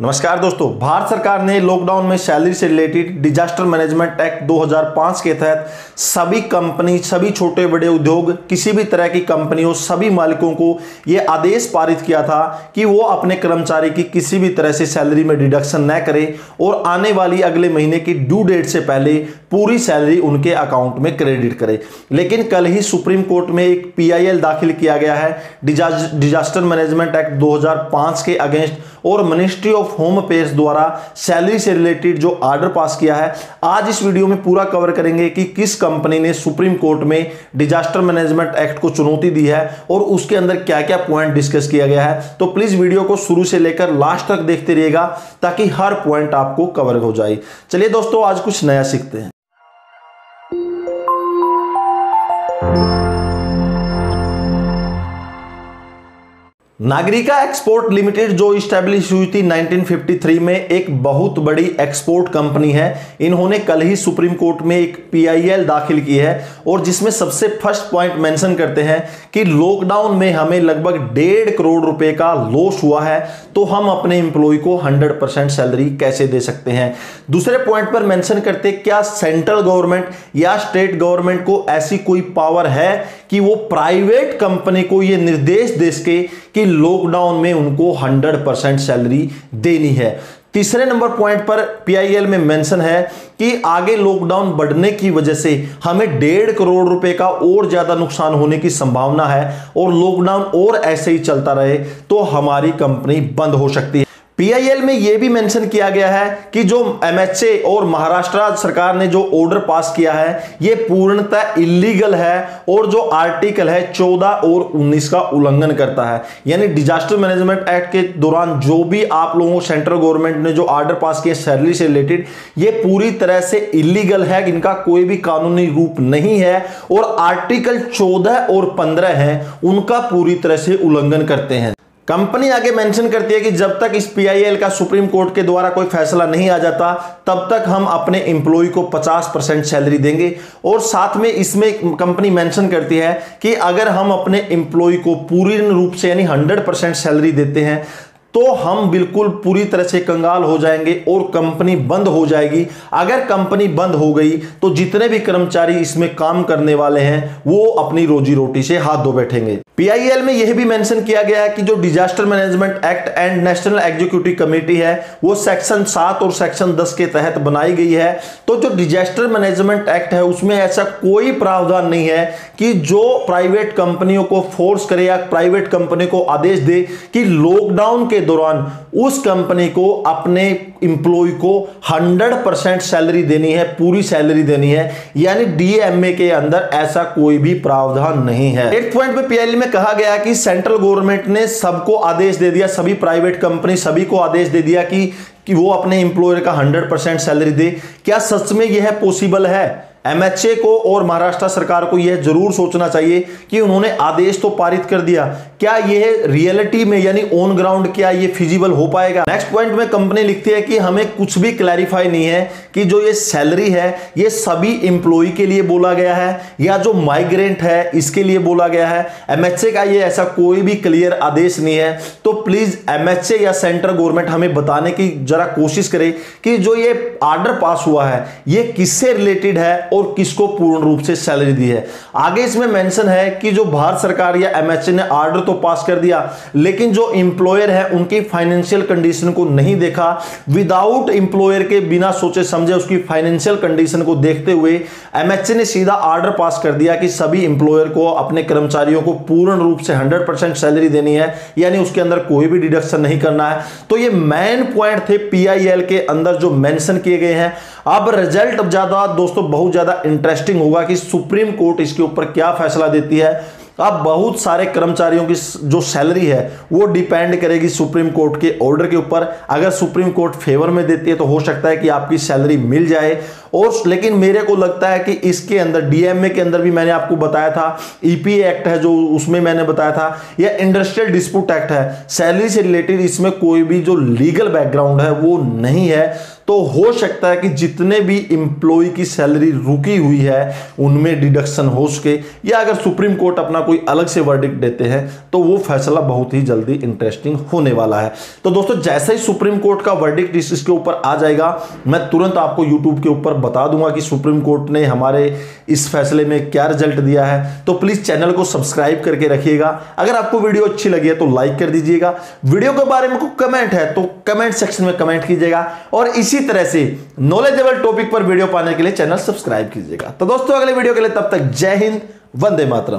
नमस्कार दोस्तों, भारत सरकार ने लॉकडाउन में सैलरी से रिलेटेड डिजास्टर मैनेजमेंट एक्ट 2005 के तहत सभी कंपनी, सभी छोटे बड़े उद्योग, किसी भी तरह की कंपनियों, सभी मालिकों को यह आदेश पारित किया था कि वो अपने कर्मचारी की किसी भी तरह से सैलरी में डिडक्शन न करें और आने वाली अगले महीने की ड्यू डेट से पहले पूरी सैलरी उनके अकाउंट में क्रेडिट करें। लेकिन कल ही सुप्रीम कोर्ट में एक PIL दाखिल किया गया है डिजास्टर मैनेजमेंट एक्ट 2005 के अगेंस्ट, और मिनिस्ट्री ऑफ होम अफेयर्स द्वारा सैलरी से रिलेटेड जो आर्डर पास किया है, आज इस वीडियो में पूरा कवर करेंगे कि किस कंपनी ने सुप्रीम कोर्ट में डिजास्टर मैनेजमेंट एक्ट को चुनौती दी है और उसके अंदर क्या क्या पॉइंट डिस्कस किया गया है। तो प्लीज वीडियो को शुरू से लेकर लास्ट तक देखते रहिएगा ताकि हर पॉइंट आपको कवर हो जाए। चलिए दोस्तों, आज कुछ नया सीखते हैं। नागरिका एक्सपोर्ट लिमिटेड जो इस्टेब्लिश हुई थी 1953 में, एक बहुत बड़ी एक्सपोर्ट कंपनी है। इन्होंने कल ही सुप्रीम कोर्ट में एक PIL दाखिल की है और जिसमें सबसे फर्स्ट पॉइंट मेंशन करते हैं कि लॉकडाउन में हमें लगभग 1.5 करोड़ रुपए का लॉस हुआ है, तो हम अपने एम्प्लॉय को 100% सैलरी कैसे दे सकते हैं। दूसरे पॉइंट पर मेंशन करते क्या सेंट्रल गवर्नमेंट या स्टेट गवर्नमेंट को ऐसी कोई पावर है कि वो प्राइवेट कंपनी को ये निर्देश दे सके कि लॉकडाउन में उनको 100% सैलरी देनी है। तीसरे नंबर पॉइंट पर PIL में मेंशन है कि आगे लॉकडाउन बढ़ने की वजह से हमें 1.5 करोड़ रुपए का और ज्यादा नुकसान होने की संभावना है और लॉकडाउन और ऐसे ही चलता रहे तो हमारी कंपनी बंद हो सकती है। PIL में यह भी मेंशन किया गया है कि जो MHA और महाराष्ट्र सरकार ने जो ऑर्डर पास किया है यह पूर्णतः इलीगल है और जो आर्टिकल है 14 और 19 का उल्लंघन करता है। यानी डिजास्टर मैनेजमेंट एक्ट के दौरान जो भी आप लोगों को सेंट्रल गवर्नमेंट ने जो ऑर्डर पास किया सैलरी से रिलेटेड, यह पूरी तरह से इलीगल है, इनका कोई भी कानूनी रूप नहीं है और आर्टिकल 14 और 15 है उनका पूरी तरह से उल्लंघन करते हैं। कंपनी आगे मेंशन करती है कि जब तक इस PIL का सुप्रीम कोर्ट के द्वारा कोई फैसला नहीं आ जाता तब तक हम अपने एम्प्लॉय को 50% सैलरी देंगे और साथ में इसमें कंपनी मेंशन करती है कि अगर हम अपने एम्प्लॉय को पूरी रूप से यानी 100% सैलरी देते हैं तो हम बिल्कुल पूरी तरह से कंगाल हो जाएंगे और कंपनी बंद हो जाएगी। अगर कंपनी बंद हो गई तो जितने भी कर्मचारी इसमें काम करने वाले हैं वो अपनी रोजी रोटी से हाथ धो बैठेंगे। PIL में यह भी मेंशन किया गया है कि जो disaster management act and national executive committee है वो सेक्शन 7 और सेक्शन 10 के तहत बनाई गई है। तो जो डिजास्टर मैनेजमेंट एक्ट है उसमें ऐसा कोई प्रावधान नहीं है कि जो प्राइवेट कंपनियों को फोर्स करे या प्राइवेट कंपनी को आदेश दे कि लॉकडाउन के दौरान उस कंपनी को अपने एम्प्लॉय को 100% सैलरी देनी है, पूरी सैलरी देनी है। यानी DMA के अंदर ऐसा कोई भी प्रावधान नहीं है। 8 पॉइंट पे PIL में कहा गया कि सेंट्रल गवर्नमेंट ने सबको आदेश दे दिया, सभी प्राइवेट कंपनी सभी को आदेश दे दिया कि वो अपने एम्प्लॉयर का 100% सैलरी दे। क्या सच में यह पॉसिबल है? MHA को और महाराष्ट्र सरकार को यह जरूर सोचना चाहिए कि उन्होंने आदेश तो पारित कर दिया, क्या यह रियलिटी में यानी ऑन ग्राउंड क्या यह फिजिबल हो पाएगा। नेक्स्ट पॉइंट में कंपनी लिखती है कि हमें कुछ भी क्लैरिफाई नहीं है कि जो ये सैलरी है ये सभी एम्प्लॉय के लिए बोला गया है या जो माइग्रेंट है इसके लिए बोला गया है। MHA का ये ऐसा कोई भी क्लियर आदेश नहीं है, तो प्लीज MHA या सेंट्रल गवर्नमेंट हमें बताने की जरा कोशिश करे कि जो ये ऑर्डर पास हुआ है ये किससे रिलेटेड है और किसको पूर्ण रूप से सैलरी दी है। आगे इसमें मेंशन है कि जो भारत सरकार या MHA ने ऑर्डर तो पास कर दिया लेकिन जो एम्प्लॉयर है उनकी फाइनेंशियल कंडीशन को नहीं देखा। विदाउट एम्प्लॉयर के बिना सोचे समझे उसकी फाइनेंशियल कंडीशन को देखते हुए MHA ने सीधा ऑर्डर पास कर दिया कि सभी एम्प्लॉयर को अपने कर्मचारियों को पूर्ण रूप से 100% सैलरी देनी है, यानी उसके अंदर कोई भी डिडक्शन नहीं करना है। तो ये मेन पॉइंट थे PIL के अंदर जो मेंशन किए गए हैं। अब रिजल्ट ज्यादा दोस्तों बहुत ज्यादा इंटरेस्टिंग होगा कि सुप्रीम कोर्ट इसके ऊपर क्या फैसला देती है। अब बहुत सारे कर्मचारियों की जो सैलरी है वो डिपेंड करेगी सुप्रीम कोर्ट के ऑर्डर के ऊपर। अगर सुप्रीम कोर्ट फेवर में देती है तो हो सकता है कि आपकी सैलरी मिल जाए और लेकिन मेरे को लगता है कि इसके अंदर डीएमए के अंदर भी मैंने आपको बताया था, ईपीए एक्ट है जो उसमें मैंने बताया था, या इंडस्ट्रियल डिस्प्यूट एक्ट है, सैलरी से रिलेटेड इसमें कोई भी जो लीगल बैकग्राउंड है वो नहीं है। तो हो सकता है कि जितने भी एम्प्लॉय की सैलरी रुकी हुई है उनमें डिडक्शन हो सके, या अगर सुप्रीम कोर्ट अपना कोई अलग से वर्डिक्ट देते हैं तो वो फैसला बहुत ही जल्दी इंटरेस्टिंग होने वाला है। तो दोस्तों जैसे ही सुप्रीम कोर्ट का वर्डिक्ट इसके ऊपर आ जाएगा मैं तुरंत आपको यूट्यूब के ऊपर बता दूंगा कि सुप्रीम कोर्ट ने हमारे इस फैसले में क्या रिजल्ट दिया है। तो प्लीज चैनल को सब्सक्राइब करके रखिएगा। अगर आपको वीडियो अच्छी लगी है तो लाइक कर दीजिएगा, वीडियो के बारे में कोई कमेंट है तो कमेंट सेक्शन में कमेंट कीजिएगा, और इसी तरह से नॉलेजेबल टॉपिक पर वीडियो पाने के लिए चैनल सब्सक्राइब कीजिएगा। तो दोस्तों अगले वीडियो के लिए तब तक जय हिंद, वंदे मातरम।